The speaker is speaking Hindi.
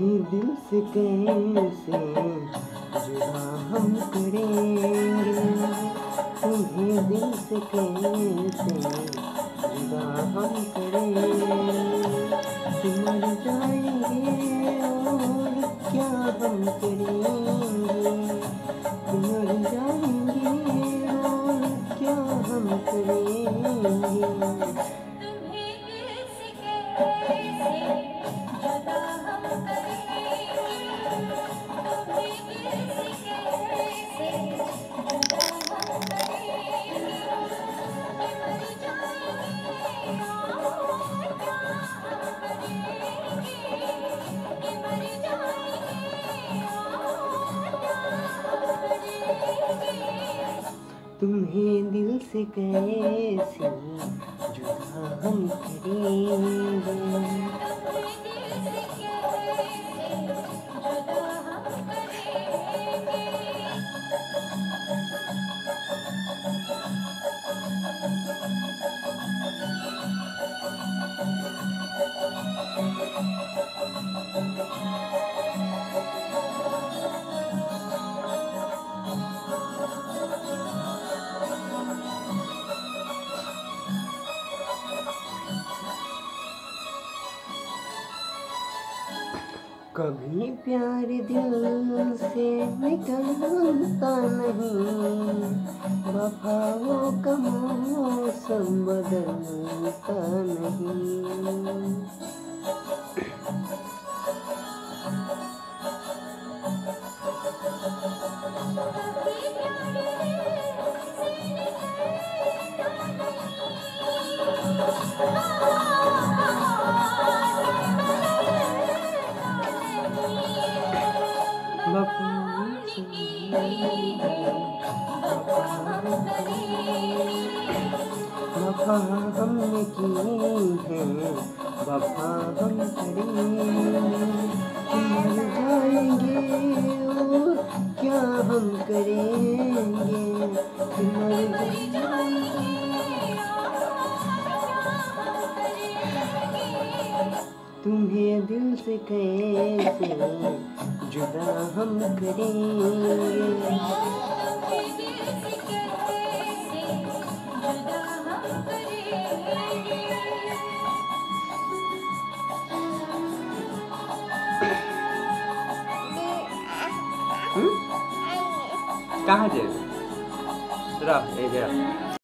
ही दिल से कैसे जुदा हम करेंगे, तुम्हें दिल से कैसे जुदा हम करेंगे, तुम मर जाएंगे और क्या हम करेंगे, तुम मर जाएंगे और क्या हम करेंगे। तुम्हें दिल से कैसे जुदा हम करेंगे। कभी प्यार दिल से निकलता नहीं, वफाओं का मौसम बदलता नहीं। वफा हमने की है, वफा हम करेंगे, मर जाएंगे और क्या हम करेंगे, मर जाएंगे। तुम्हें दिल से कैसे जुदा हम करेंगे। कहाँ जाए?